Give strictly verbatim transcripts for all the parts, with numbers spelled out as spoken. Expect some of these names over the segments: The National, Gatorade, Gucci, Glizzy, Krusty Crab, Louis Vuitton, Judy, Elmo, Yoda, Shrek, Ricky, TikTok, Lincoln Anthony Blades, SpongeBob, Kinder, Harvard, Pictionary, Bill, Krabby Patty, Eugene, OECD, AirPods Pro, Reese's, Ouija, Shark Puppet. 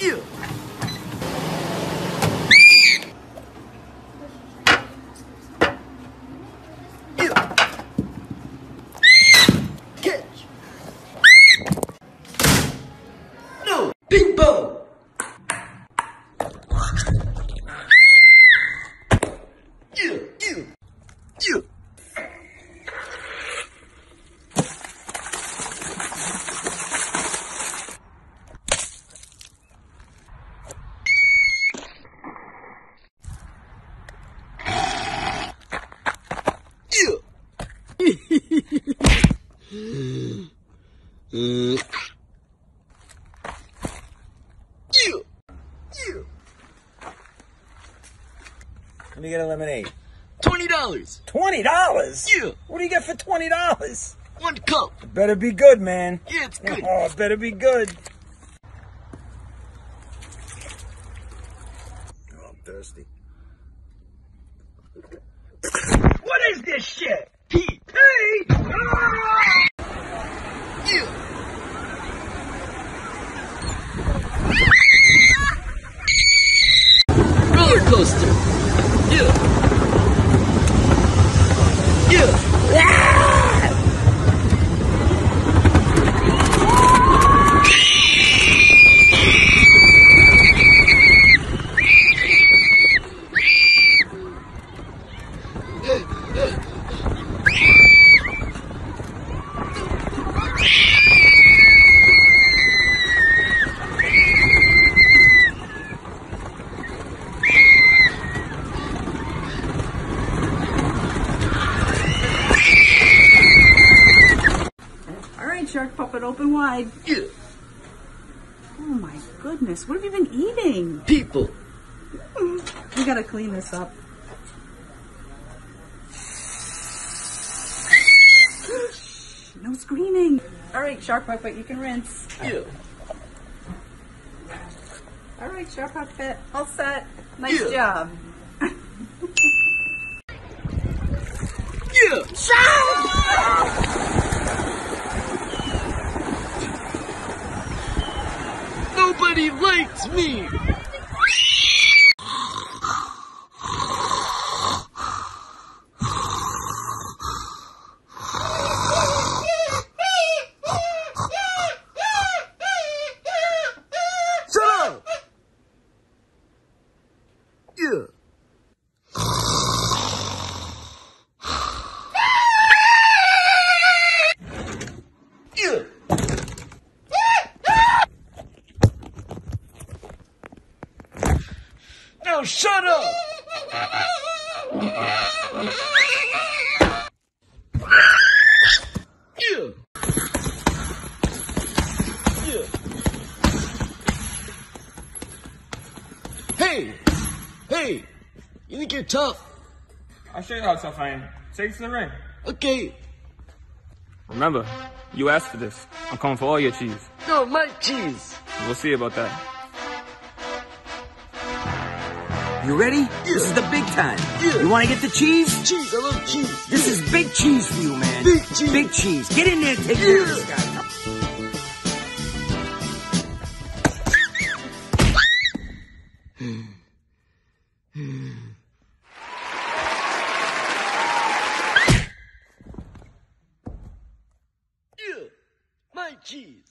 Ew. Ew. Catch. No. Ping pong. Ew. Ew. Ew. Mm. Ew. Ew. Let me get a lemonade. Twenty dollars. Twenty dollars? Ew. What do you get for twenty dollars? One cup. It better be good, man. Yeah, it's good. Oh, it better be good. Oh, I'm thirsty. What is this shit? Pee. Pee. Ah! Ew. Roller coaster. Ew. Ew. Ah! Shark Puppet, open wide. Ew. Oh my goodness, what have you been eating? People. We gotta clean this up. No screaming. Alright, Shark Puppet, you can rinse. Ew. Alright, Shark Puppet, all set. Nice Ew. Job. Ew. Shark! Nobody likes me! Shut up! Ew. Ew. Hey! Hey! You think you're tough? I'll show you how tough I am. Take it to the ring. Okay. Remember, you asked for this. I'm coming for all your cheese. No, my cheese! We'll see about that. You ready? Yeah. This is the big time. Yeah. You want to get the cheese? Cheese, I love cheese. This yeah. is big cheese for you, man. Big cheese. Big cheese. Get in there and take care yeah. of this guy. Yeah. My cheese.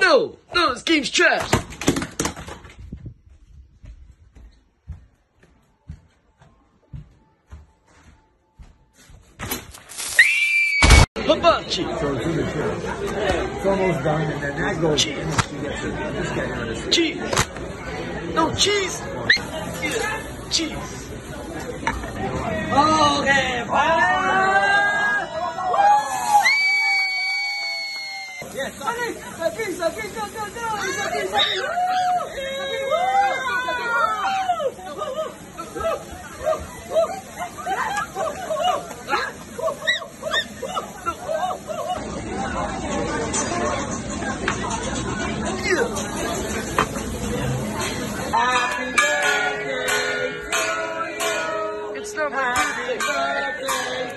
No! No, this game's trash! Hibachi! So it's in the trash. It's almost done, and then that goes in. Cheese! Cheese! No, cheese! Yeah. Cheese! Okay, bye! Yes, okay, okay, okay, go, go, go! It's okay, it's okay! Happy birthday to you! It's not my birthday!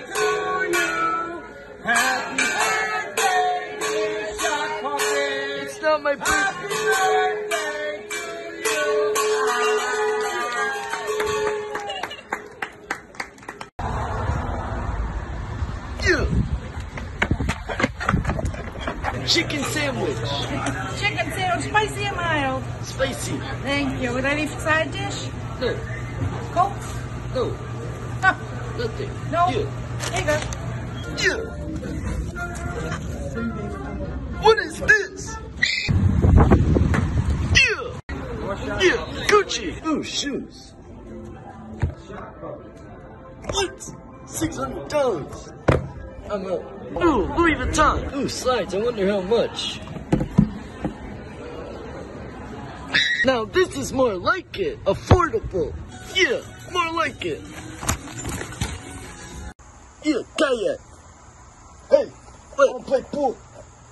my boots. Happy birthday to you. Chicken sandwich. Chicken sandwich, spicy and mild. Spicy. Thank you. With any side dish? No. Coke? No. Huh. Nothing. No. You. Here you go. You. What is this? Yeah. Yeah. Gucci. Ooh, shoes. What? six hundred dollars. I'm up. Ooh, Louis Vuitton. Ooh, slides. I wonder how much. Now this is more like it. Affordable. Yeah, more like it. Yeah, kayak. Hey, what? I want to play pool.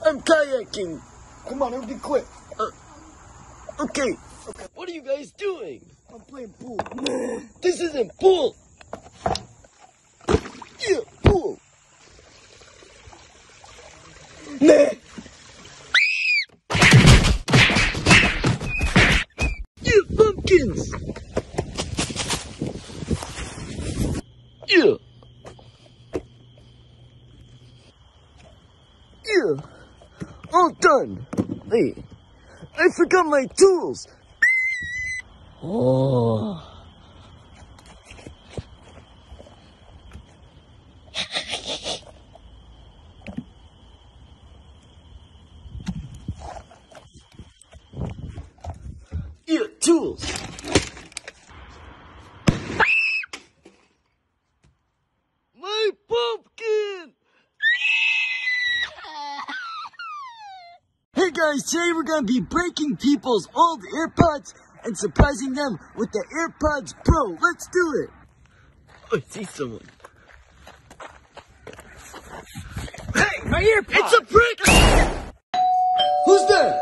I'm kayaking. Come on, it'll be quick. Uh, okay. okay. What are you guys doing? I'm playing pool. This isn't pool. Yeah, pool. Nah. Yeah, pumpkins. Yeah. Yeah. All done. Wait, I forgot my tools. Oh. Yeah, tools. My pumpkin. Hey guys, today we're going to be breaking people's old AirPods and surprising them with the AirPods Pro. Let's do it. Oh, I see someone. Hey, my AirPods! It's a brick! Who's there?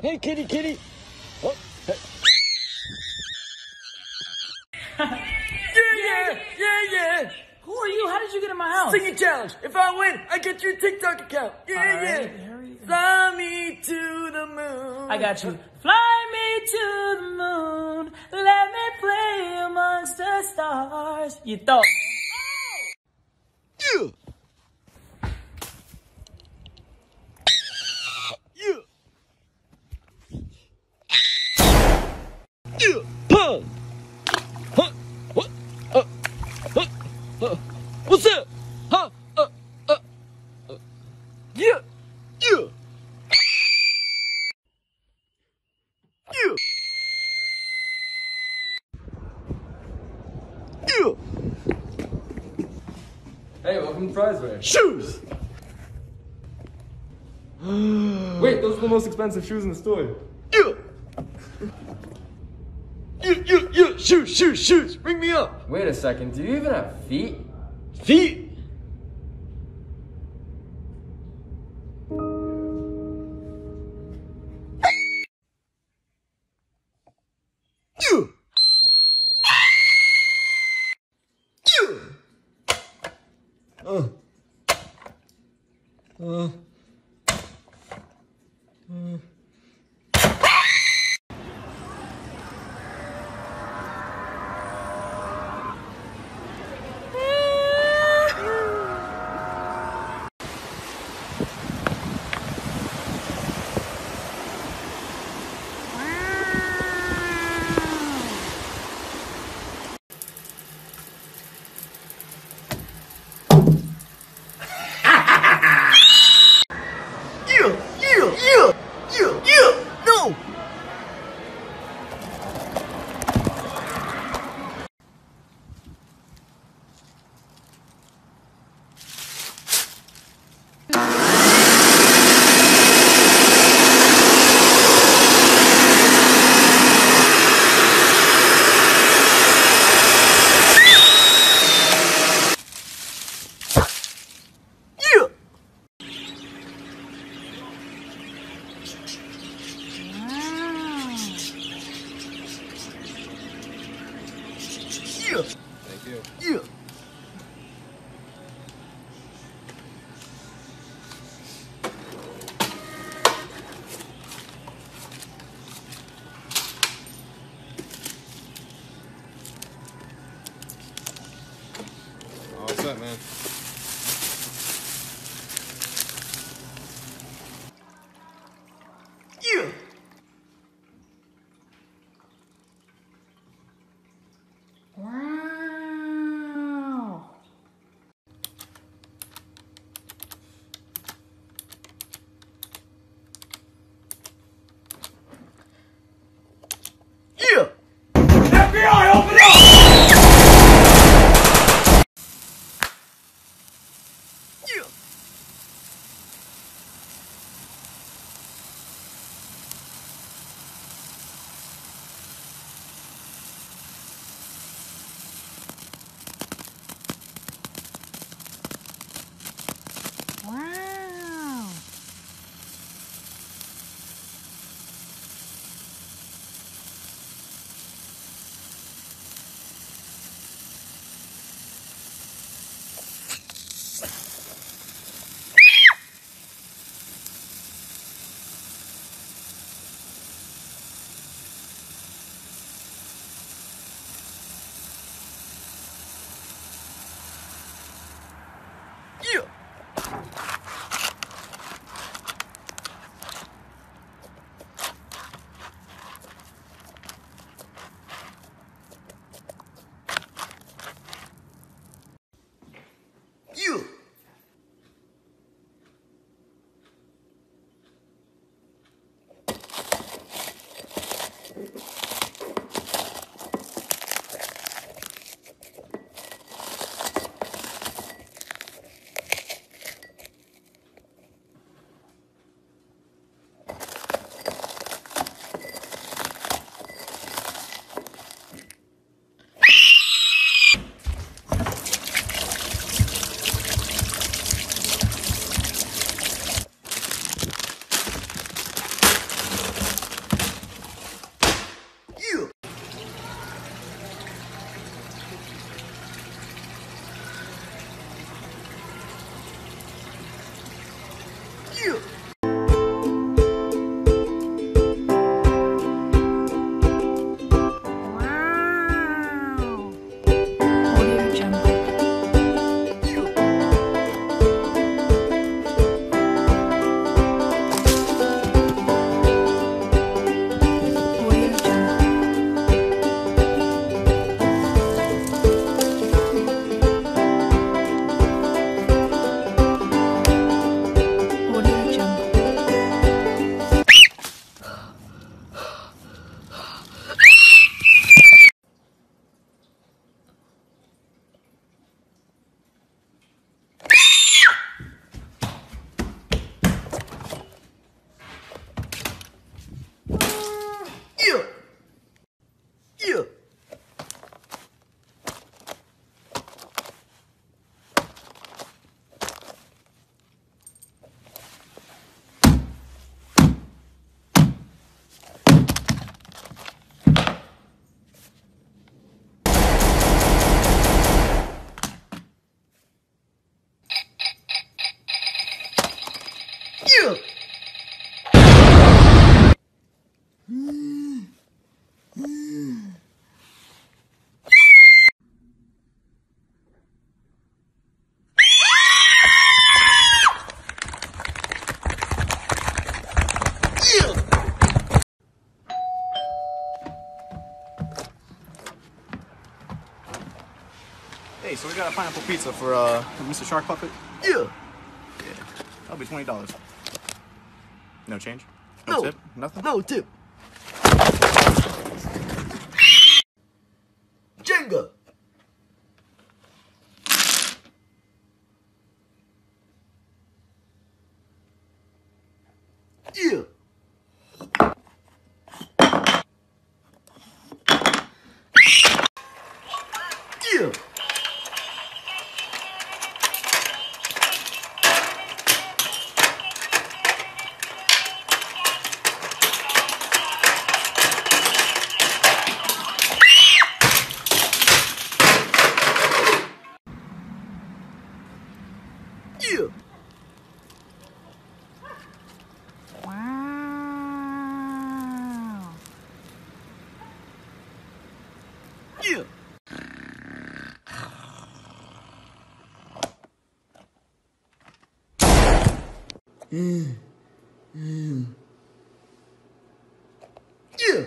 Hey, kitty, kitty. Oh, hey. Yeah, yeah, yeah, yeah. Who are you? How did you get in my house? Singing challenge. If I win, I get your TikTok account. Yeah, right, yeah. Harry. Fly me to the moon. I got you. Fly me to the moon. Let me play amongst the stars. You thought. Oh. Yeah. What's up? Huh? Uh, uh, uh. Yeah. Yeah. Yeah. Yeah. Hey, welcome to Prizeware. Shoes! Wait, those are the most expensive shoes in the store. Yeah. You, you, you, shoes, shoes, shoes, bring me up. Wait a second, do you even have feet? Feet? You. You. Uh. Uh. Uh. that, man. You! Wow! You! F B I, open up! Hey, so we got a pineapple pizza for uh, Mister Shark Puppet. Yeah. Yeah. That'll be twenty dollars. No change. No, no tip. Nothing. No tip. Jenga. Yeah. Mm. Mm. Yeah.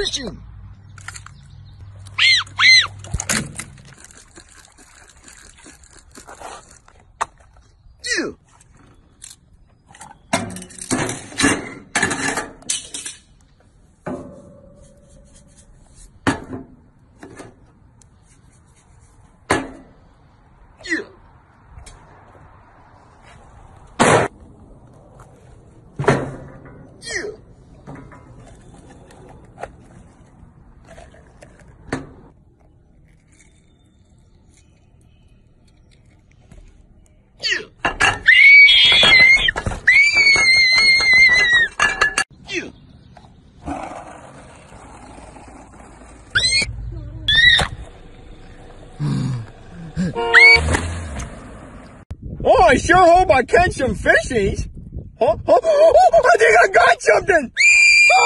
Fishing. I sure hope I catch some fishies. Huh? Huh? Oh, I think I got something! Ah!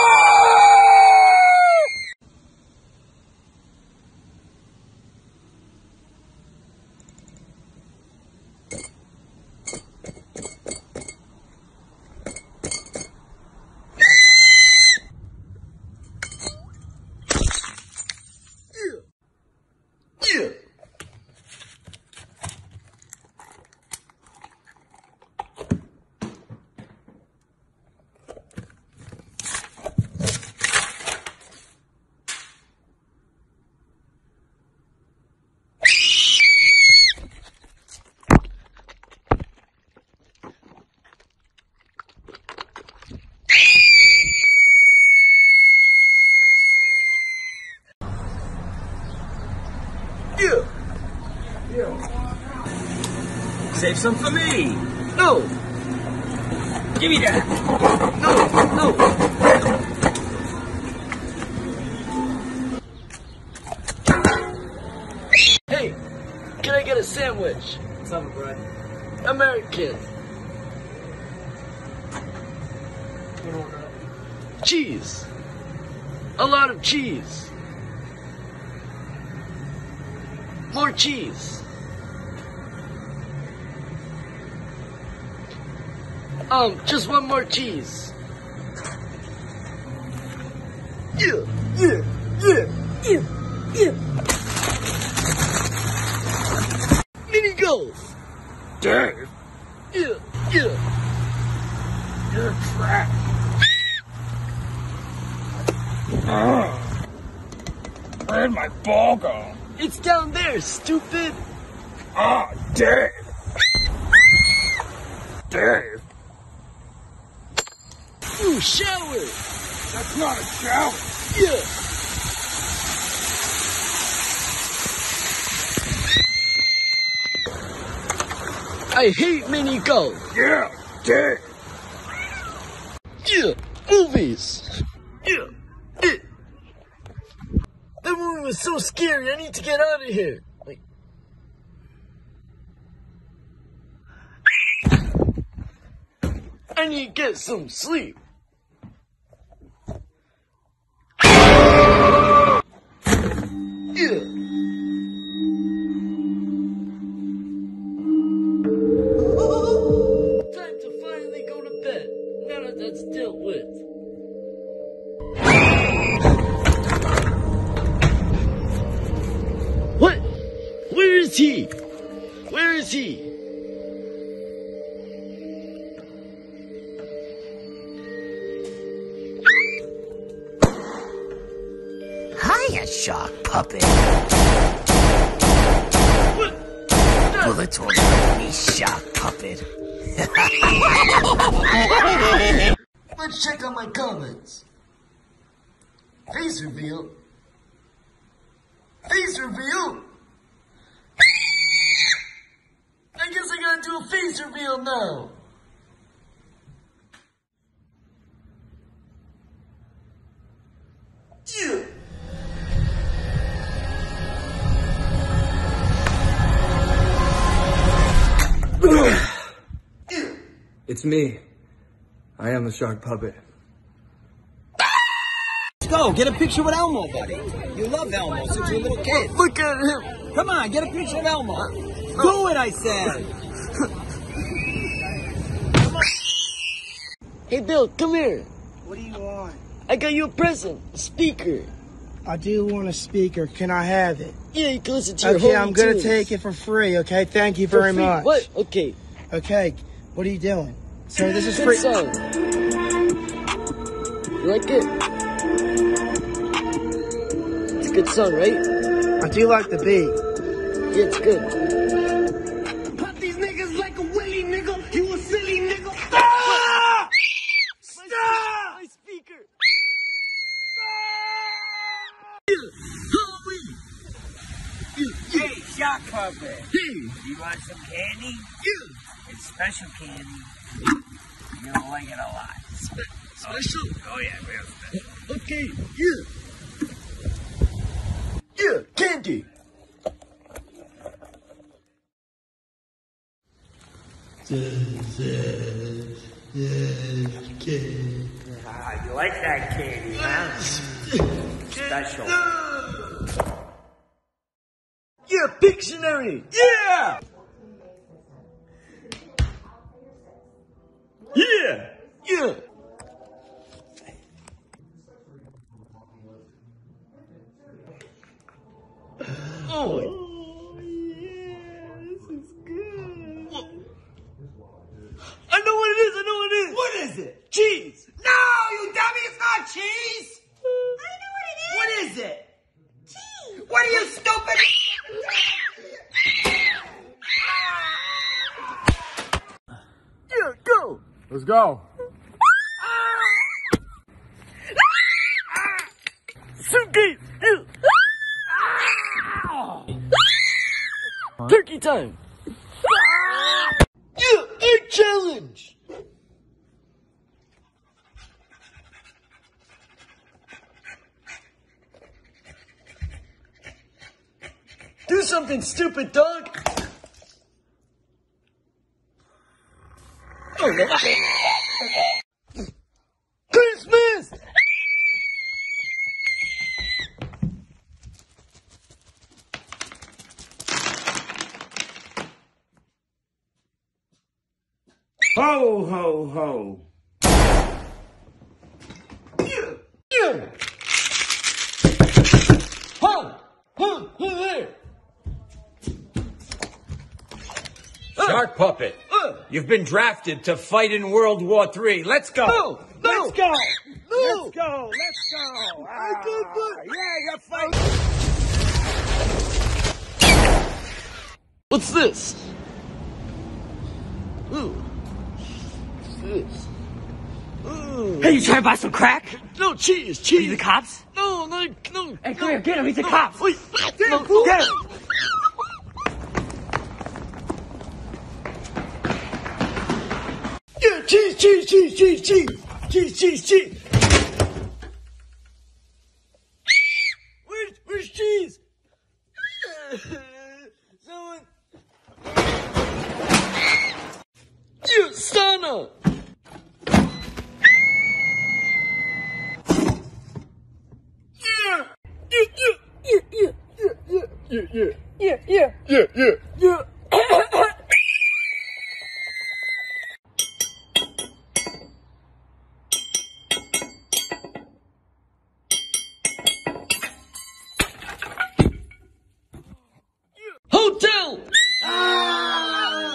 Save some for me! No! Give me that! No! No! Hey! Can I get a sandwich? What's up, bro? American! Cheese! A lot of cheese! More cheese! Um, just one more cheese. Yeah, yeah, yeah, yeah, yeah. Mini golf. Dang. Yeah, yeah. You're trash. uh, where'd my ball go? It's down there, stupid. Ah, oh, dang. Dang. Ooh, shower! That's not a shower! Yeah! I hate mini go. Yeah, dick. Yeah, movies. Yeah, it. That movie was so scary. I need to get out of here. Wait. I need to get some sleep. Yeah. Where is he? Hiya, Shark Puppet. What? Bullets will hurt me, Shark Puppet. Let's check out my comments. Face reveal. Face reveal. I guess I gotta do a face reveal now. Yeah. It's me. I am the Shark Puppet. Let's go, get a picture with Elmo, buddy. You love Elmo since you're a little kid. Look at him. Come on, get a picture of Elmo. Do it, I said! Hey, Bill, come here. What do you want? I got you a present, a speaker. I do want a speaker. Can I have it? Yeah, you can listen to your Okay, I'm going to take it for free, okay? Thank you very much. What? Okay. Okay, what are you doing? So this is free. Song. You like it? It's a good song, right? I do like the beat. Yeah, it's good. Puppet. Hey. You want some candy? Yeah. It's special candy. You're gonna like it a lot. Spe special? Oh, oh yeah, real special. Okay, yeah. Yeah, candy. This is, this candy. Ah, you like that candy, huh? Special. No. Yeah, Pictionary! Yeah! Yeah! Yeah! Oh, oh yeah, this is good. What? I know what it is, I know what it is! What is it? Cheese! No, you dummy, it's not cheese! I know what it is! What is it? Cheese! What are you stupid? Yeah, go! Let's go! Suitcase! Turkey time! Yeah, egg challenge! Do something stupid, dog! Oh, no. Christmas! Ho, ho, ho! You! You! Ho! Ho! Ho there! Shark Puppet, uh, you've been drafted to fight in World War Three. Let's go. No, no, let's go. No. Let's go. Let's go. Uh, I can't do it. Yeah, you're fighting. What's this? Ooh. What's this? Ooh. Hey, you trying to buy some crack? No, cheese, cheese. Are you the cops? No, no, no. Hey, come no, here, get him. He's no, the cops. Wait. No, no, get him. cheese, cheese, cheese, cheese, cheese, cheese, cheese. Where's, where's cheese? Someone. You son of. Yeah, yeah, yeah, yeah, yeah, yeah, yeah. Hotel. Ah.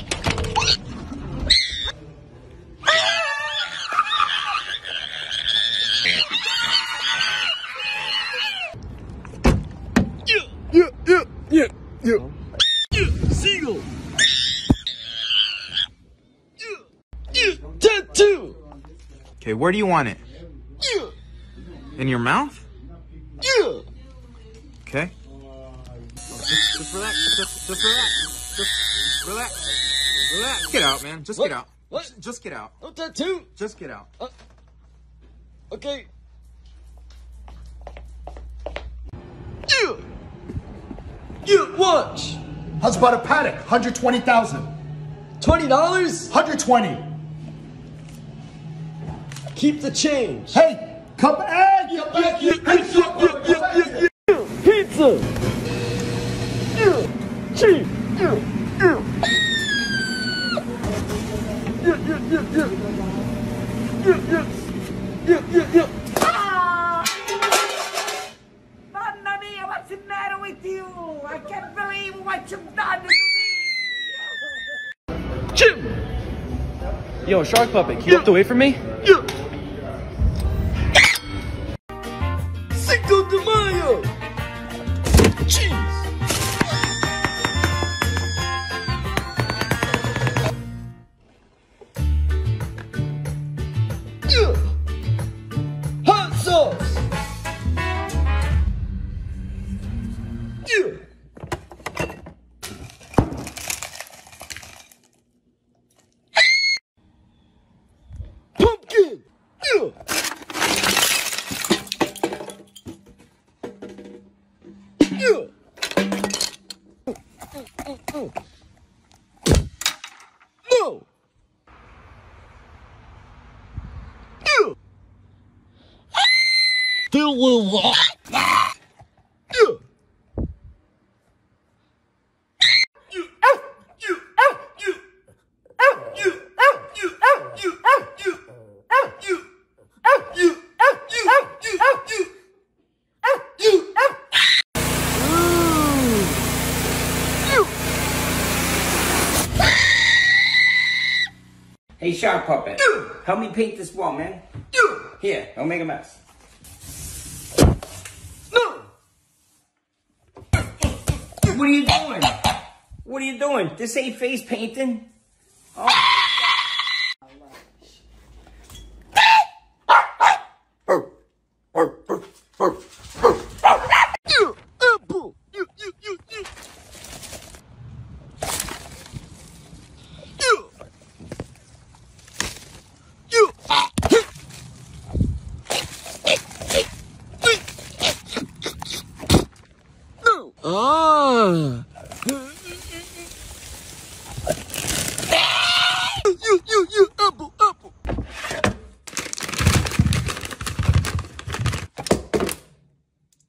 Yeah, yeah, yeah. Yeah, yeah, yeah, seagull. Yeah, yeah, tattoo. Okay, where do you want it? Yeah. In your mouth? Yeah. Okay. Just, just relax. Just, just relax. Just relax. Relax. Get out, man. Just what? Get out. What? Just get out. No tattoo. Just get out. Uh, okay. Yeah. You watch. How's about a paddock? Hundred twenty thousand. Twenty dollars? Hundred twenty. Keep the change. Hey, come back. Pizza. Cheese. Mamma mia, what's the matter with you? I can't believe what you've done to me! Jim! Yo, Shark Puppet, can you look away from me? Yeah. Cinco de Mayo! Cheese! Yeah. Hot sauce! Pumpkin! Yeah. Yeah. No! Yeah. There will Hey, Shark Puppet, help me paint this wall, man. Here, don't make a mess. No! What are you doing? What are you doing? This ain't face painting. Oh. Ah! You, you, you, apple, apple.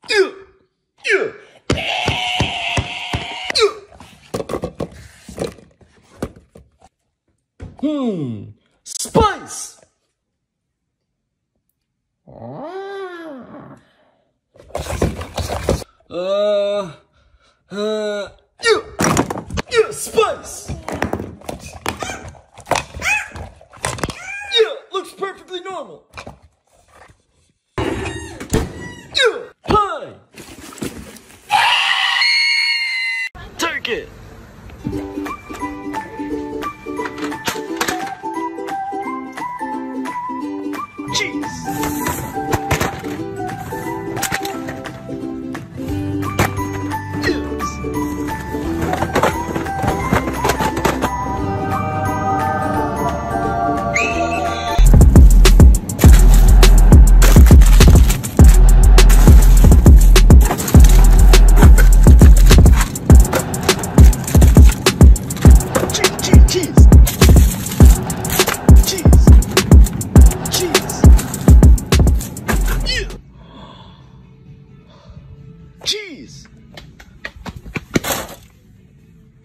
You, you, you. Hmm. Spice. Uh. Uh, you, you, spice. Yeah, looks perfectly normal. Yeah, pie. Turkey. Cheese.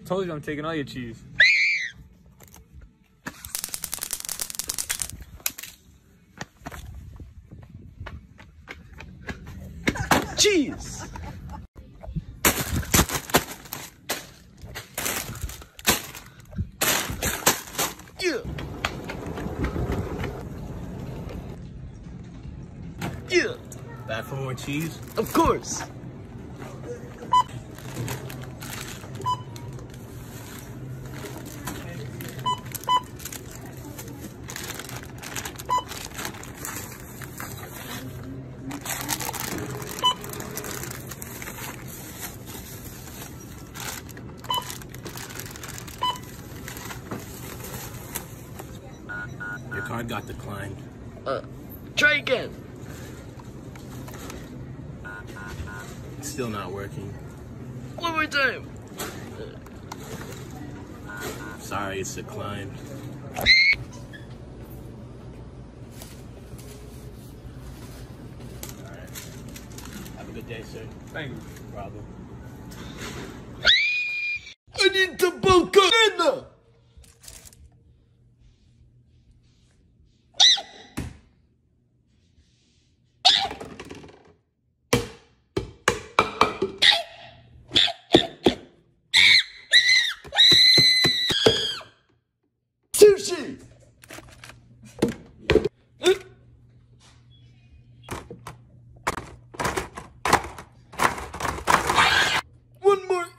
Told you I'm taking all your cheese. Cheese! Yeah. Yeah. Back for more cheese? Of course. Card got declined. Uh, try again. It's still not working. One more time. Sorry, it's declined. All right. Have a good day, sir. Thank you. No problem. I need to book Kinder.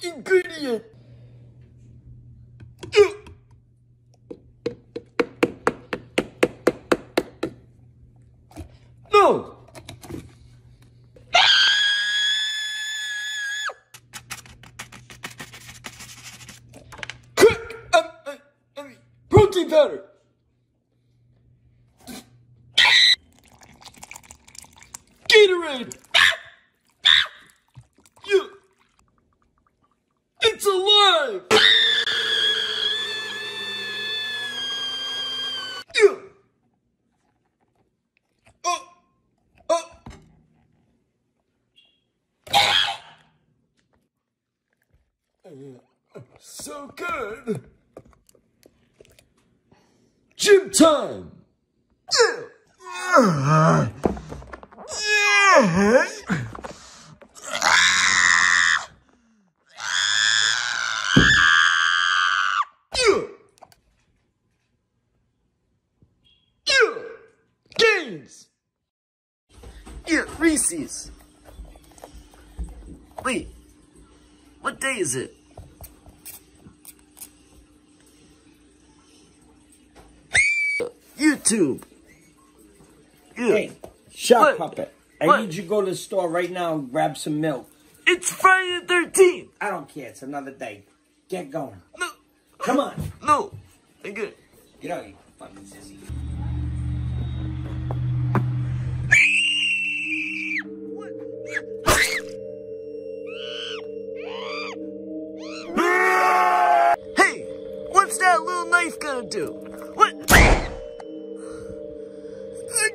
Ingredient. No. Quick, um, uh, uh, protein powder. Gatorade. It's alive! Yeah. Oh. Oh. So good! Gym time! Yeah. Yeah. Yeah, Reese's. Wait, what day is it? YouTube. Yeah. Hey, Shark Puppet. I what? need you to go to the store right now and grab some milk. It's Friday the thirteenth. I don't care. It's another day. Get going. No. Come on. No. I'm good. Get out, you fucking sissy. Gonna do? What? I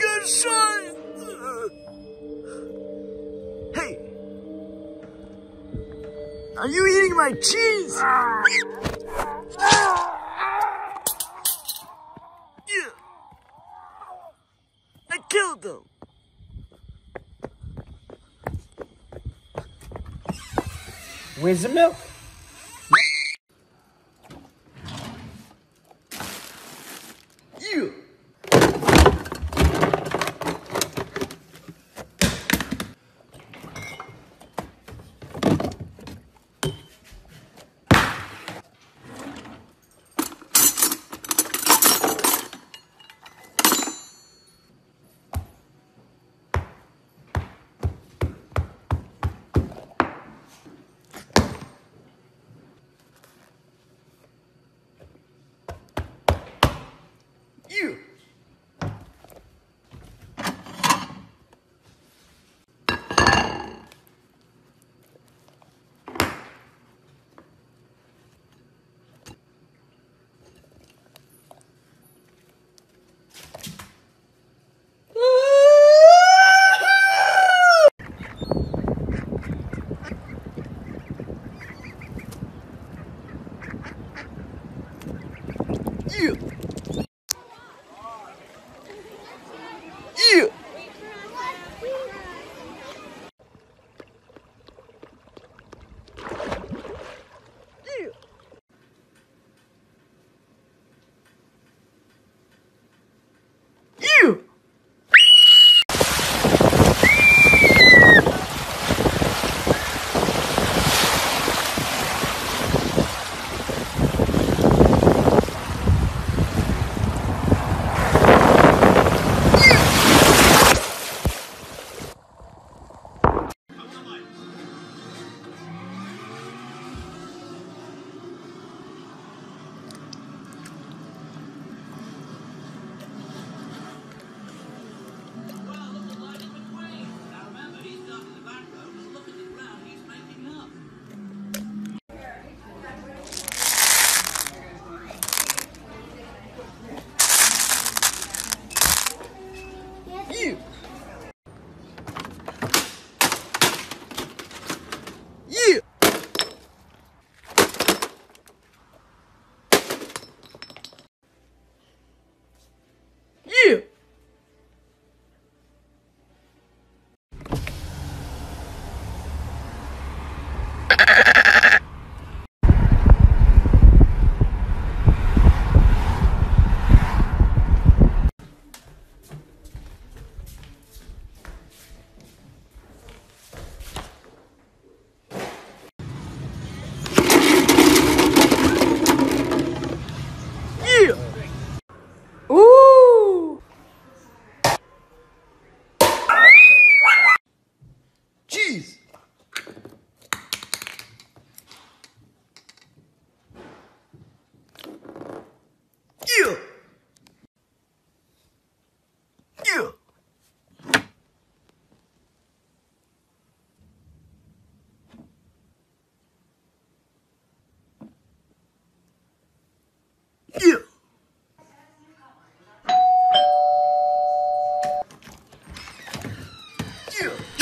got shot! Hey! Are you eating my cheese? Yeah! I killed them! Where's the milk?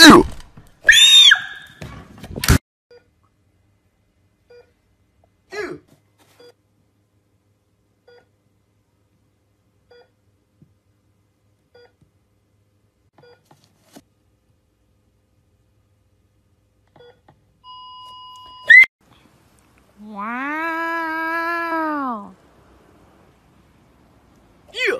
Ew! Ew! Wow! Yeah!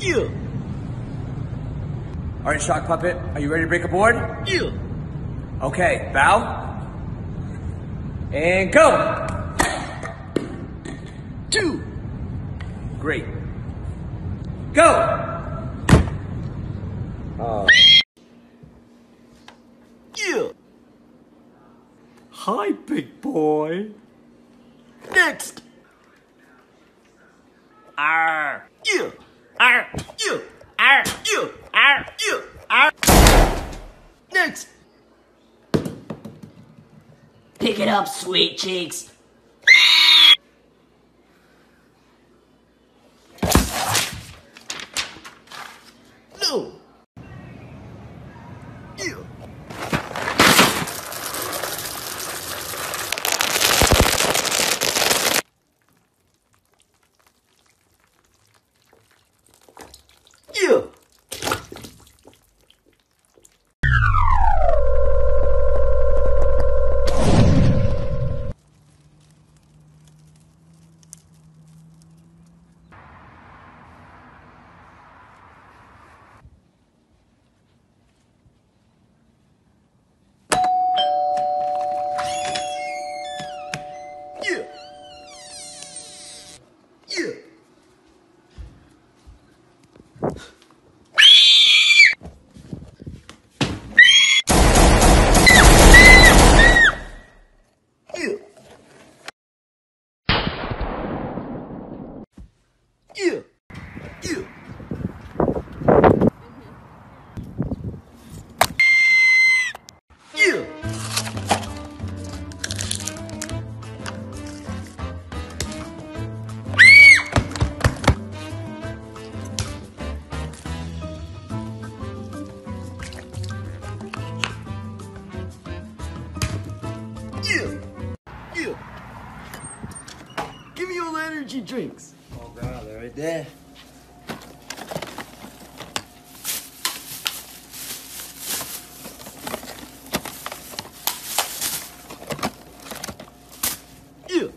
Yeah. All right, Shark Puppet, are you ready to break a board? Yeah. Okay, bow. And go. Two. Great. Go. Uh. Yeah. Hi, big boy. Next. Arr. Yeah. Arr. Yeah. Arr. Yeah. Arr. Yeah. Arr. Next. Pick it up, sweet cheeks. No. Yeah. Yeah. You, you. Give me all the energy drinks. Oh God, they're right there. You.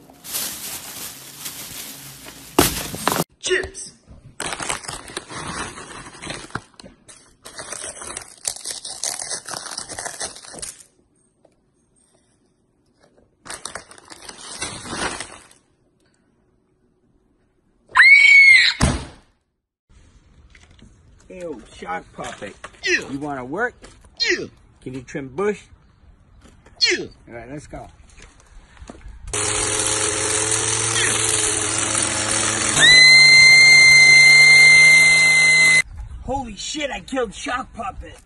Chips. Ew, Shark Puppet. Ew. You want to work? Ew. Can you trim bush? Ew. All right, let's go. Ew. Holy shit, I killed Shark Puppet.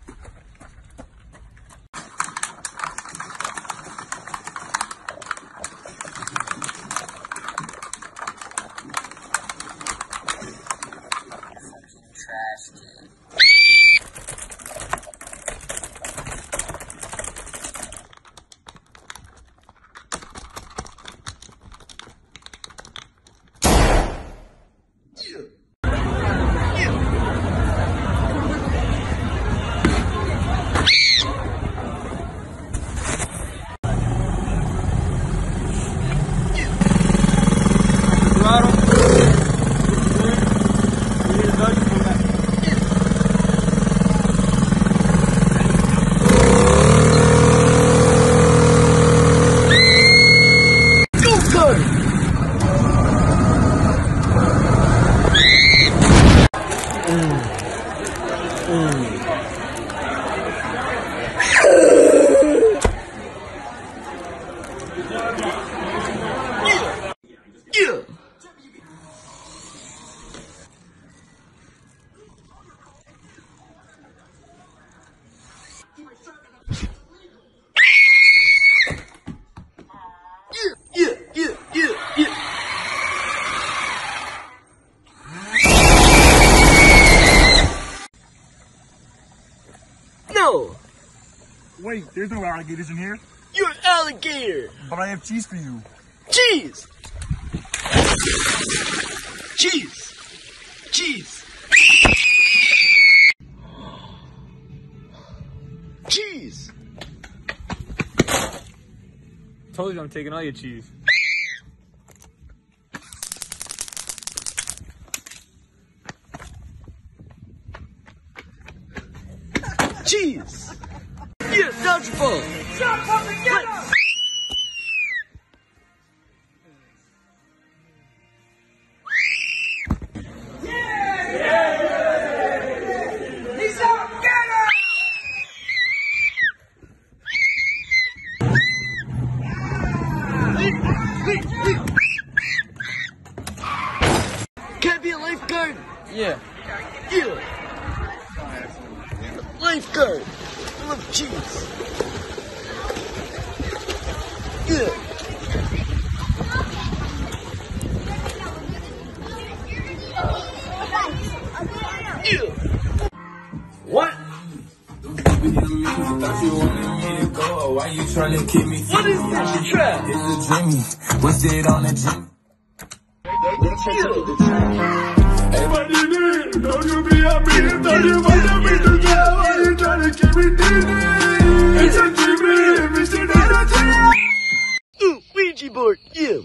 Wait, there's no alligators in here. You're an alligator. But I have cheese for you. Cheese! Cheese! Cheese! Cheese! Told you I'm taking all your cheese. Cheese! Yeah, dodgeball! Shark Puppet, get up! Yeah. Yeah. Lifeguard. I love cheese. Yeah. Yeah. What? Why you trying to kill me? What is this trap? It's a dreamy. What's it on the dream? Ooh, Ouija board, yeah.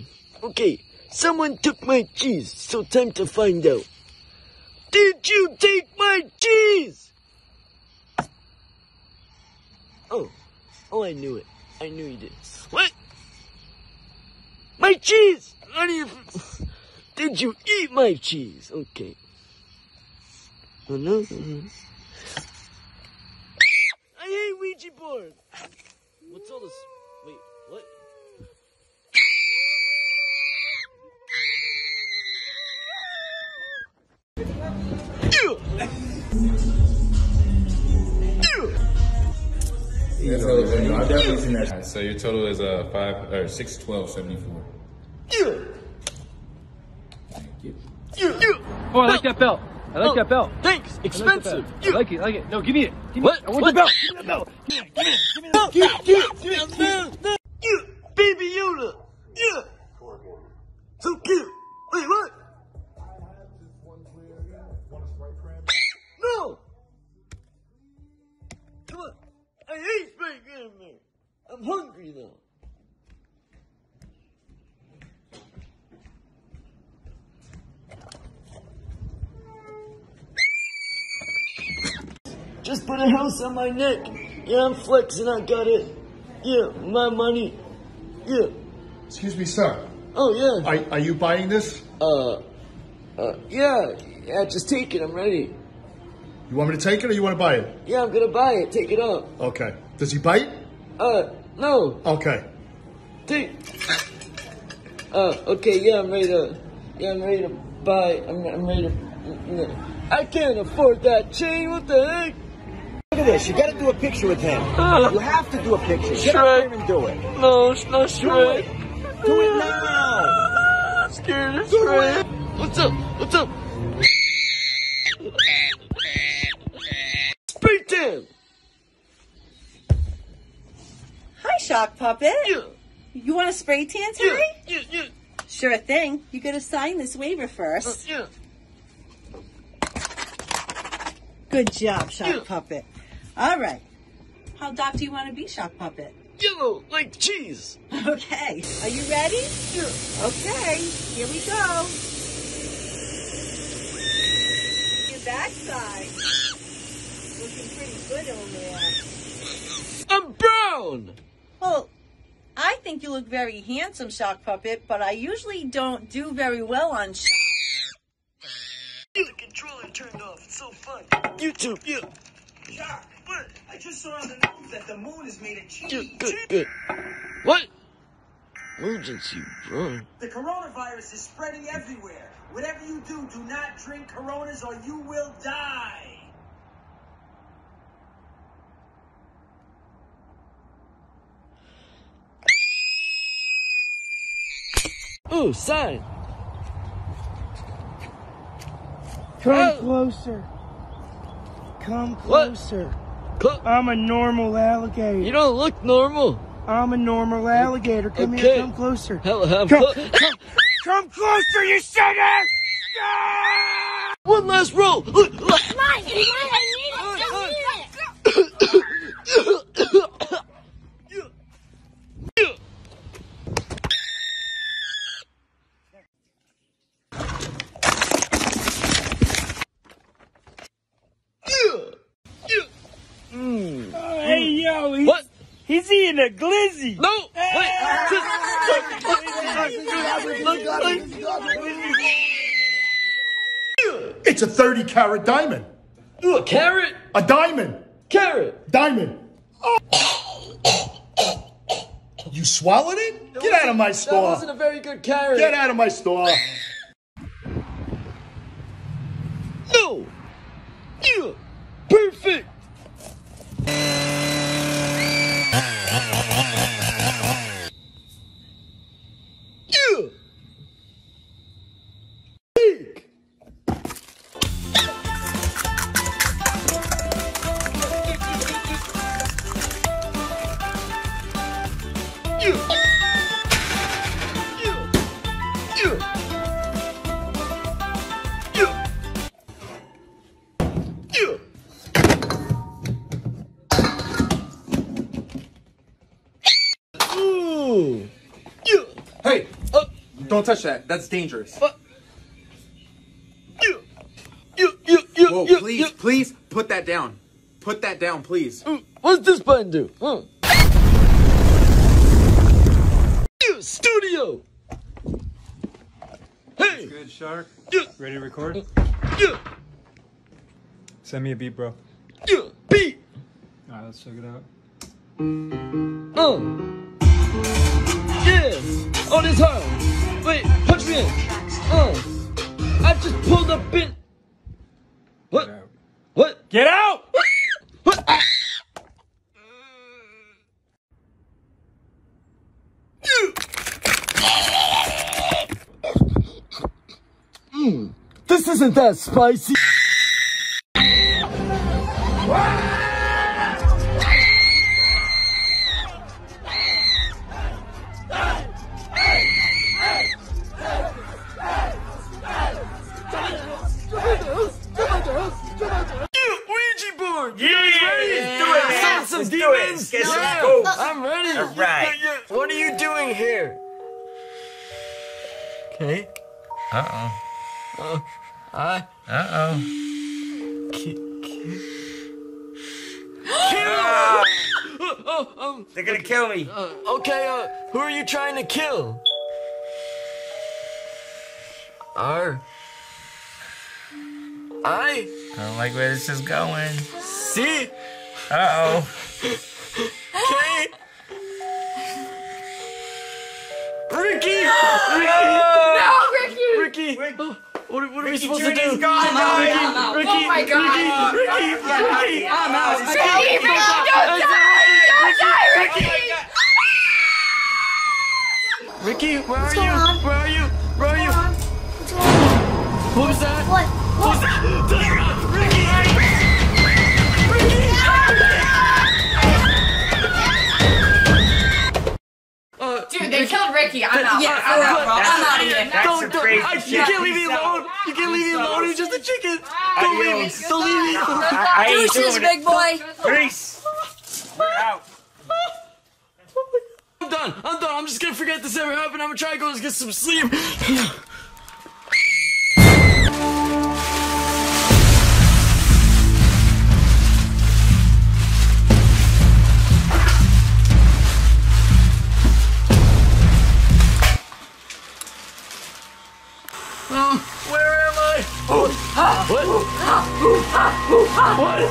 Okay, someone took my cheese, so time to find out. Did you take my cheese? Oh, oh, I knew it. I knew you did. What? My cheese! How do you... Did you eat my cheese? Okay. Oh, no. I hate Ouija board. What's all this? Wait, what? Your total is, no, I've definitely seen that. So your total is a uh, five or six, twelve, seventy-four. Thank you. Oh, I like that belt. I like oh, that belt. Thanks. Expensive. I like, I like it. I like it. No, give me it. Give me what? It. I want what? The belt. Give me the belt. Give me it. Give me the belt. Give me the belt. Give me it. Baby Yoda. Yeah. So cute. Wait, what? No. Come on. I hate Spike Gaming. I'm hungry now. Just put a house on my neck. Yeah, I'm flexing. I got it. Yeah, my money. Yeah. Excuse me, sir. Oh, yeah. Are, are you buying this? Uh, uh, yeah. Yeah, just take it. I'm ready. You want me to take it or you want to buy it? Yeah, I'm going to buy it. Take it off. Okay. Does he bite? Uh, no. Okay. Take. Uh, okay. Yeah, I'm ready to. Yeah, I'm ready to buy. I'm, I'm ready to. I can't afford that chain. What the heck? Look at this, you gotta do a picture with him. Uh, you have to do a picture. Get up there and do it. No, it's not Shrek. Do it, do it now. I'm scared of Shrek. What's up? What's up? Speak to him. Hi, Shark Puppet. Yeah. You want a spray tan today? Yeah, yeah, yeah. Sure thing. You gotta sign this waiver first. Uh, yeah. Good job, Shark yeah. Puppet. All right. How dark do you want to be, Shark Puppet? Yellow, like cheese. Okay. Are you ready? Sure. Okay. Here we go. Your backside. Looking pretty good over there. I'm brown. Well, I think you look very handsome, Shark Puppet, but I usually don't do very well on shark. The controller turned off. It's so fun. YouTube, yeah. Shark, what? I just saw on the news that the moon is made of cheese. Good, good, good. What? Emergency, bro. The coronavirus is spreading everywhere. Whatever you do, do not drink Coronas or you will die. Ooh, sign. Come oh. closer. Come closer. Cl I'm a normal alligator. You don't look normal. I'm a normal alligator. Come okay. here, come closer. Hello, come, clo come, come closer, you sinner! Ah! One last roll. Come on, come on, I need it. Come here. Mm. He's eating a glizzy. No. Wait. It's a thirty carat diamond. A carrot? A diamond. Carrot. Diamond. You swallowed it? Get out of my store. That wasn't a very good carrot. Get out of my store. No. Yeah. Perfect. Yeah. Big. Yeah. Don't touch that. That's dangerous. But... Whoa, please, please put that down. Put that down, please. What's this button do? Huh? Studio! Hey! Good, Shark. Ready to record? Send me a beat, bro. Beat! Alright, let's check it out. Oh! Yes! On his heart! Wait, punch me in! Oh! I just pulled up in! What? Get what? Get out! What? Ah. Mm. This isn't that spicy! Hey. Uh-oh. Uh-oh. Uh-oh. Uh-oh. Kill. Uh, oh, um, they're gonna okay, kill me. Uh, okay, uh, who are you trying to kill? Arr. I? I don't like where this is going. See? Uh-oh. Okay. Ricky! Ricky! Ricky, oh, what, what are Ricky we supposed Judy's to do? Gone. I'm out, Ricky, I'm out. Ricky, oh my God. Ricky, Ricky, Ricky, I'm out. Ricky, Ricky, don't die, don't die, Ricky. Oh Ricky, where are you? Where are you? Where are you? What's going on? What was that? What? What was that? Ricky, dude, they killed Ricky. I'm out. Yeah, I'm out, bro. I'm out of here. Don't, don't. I, you can't leave me alone. You can't leave me alone. He's just a chicken. Don't leave me. Don't leave me. Deuces, big boy. Peace. We're out. I'm done. I'm done. I'm just gonna forget this ever happened. I'm gonna try to go and get some sleep. What? What?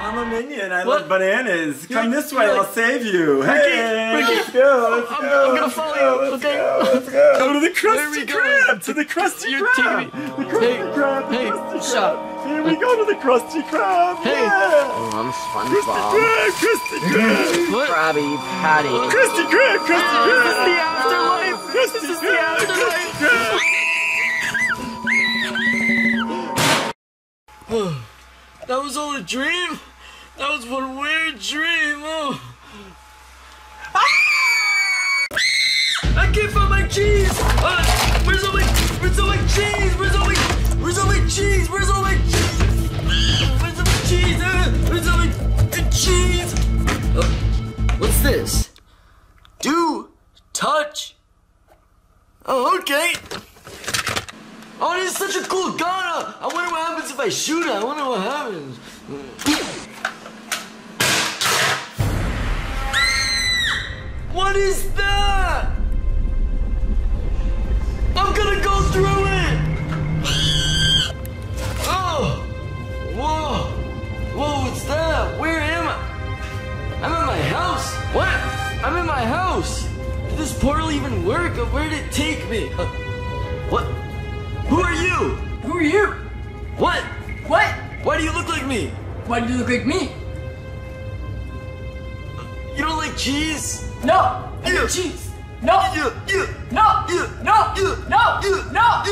I'm a minion. I what? love bananas. Come this way. I'll save you. Ricky, hey, Ricky. Let's go. Let's I'm, go. I'm gonna follow you. Let's okay. Go, let's go. Go to the Krusty Crab. To the Krusty You're Crab. Taking me. The Krusty hey. Crab. The hey. Krusty Crab. Here we go to the Krusty Crab. Hey. Yeah. Oh, I'm SpongeBob. Krusty Crab. What? Krabby Patty. Krusty Crab. Krusty Crab. This is the afterlife. This is the afterlife. That was all a dream. That was one weird dream. Oh. I can't find my cheese. Uh, where's all my? Where's all my cheese? Where's all my? Where's all my cheese? Where's all my cheese? Where's all my cheese? Where's all my cheese? Uh, what's this? Do touch. Oh, okay. Oh, this is such a cool gun! I wonder what happens if I shoot it. I wonder what happens. What is that? I'm gonna go through it! Oh! Whoa! Whoa, what's that? Where am I? I'm at my house! What? I'm in my house! Did this portal even work? Where did it take me? Uh, what? Who are you? Who are you? What? What? Why do you look like me? Why do you look like me? You don't like cheese? No! I like cheese! No! No! No! No! No! No! No! No! No! No!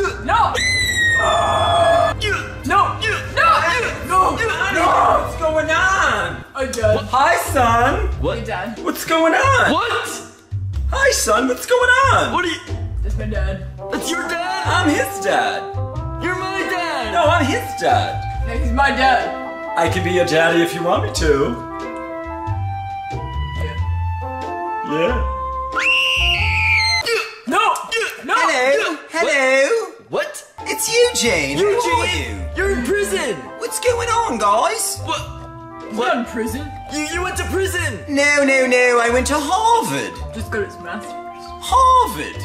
No! What's going on? Hi, Dad. Hi, son. What? Hey, Dad. What's going on? What? Hi, son. What's going on? What are you? That's my dad. That's your dad? I'm his dad. You're my dad. No, I'm his dad. No, he's my dad. I can be your daddy if you want me to. Yeah. Yeah. No! No! Hello! Hello! What? What? It's Eugene! Eugene! Who are you? You're in prison! What's going on, guys? What? What? Not in prison? You, you went to prison! No, no, no, I went to Harvard! Just got its master's. Harvard!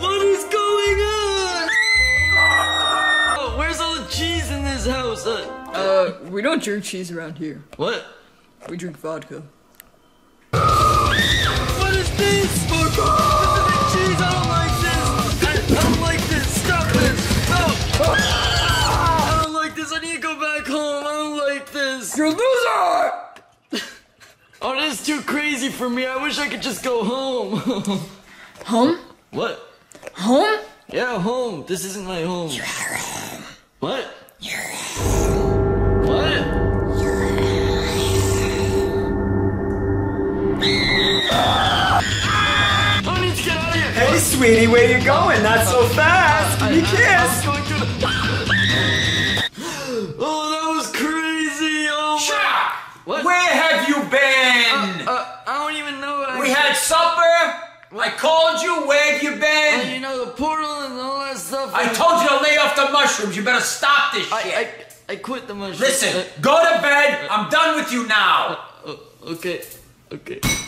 What is going on? Oh, where's all the cheese in this house? Uh, uh, we don't drink cheese around here. What? We drink vodka. What is this? Vodka! I don't like this. I need to go back home. I don't like this. You're a loser! Oh, this is too crazy for me. I wish I could just go home. Home? What? Home? Yeah, home. This isn't my home. You're home. What? You're home. What? You're home. I need to get out of here. Hey, sweetie, where you going? Not so fast. Can you kiss? Oh, that was crazy! Oh, Shark! What? Where have you been? Uh, uh, I don't even know. I we had did. supper. What? I called you. Where have you been? And you know the portal and all that stuff. I, I told you to lay off the mushrooms. You better stop this I, shit. I, I quit the mushrooms. Listen, uh, go to bed. Uh, I'm done with you now. Uh, okay, okay.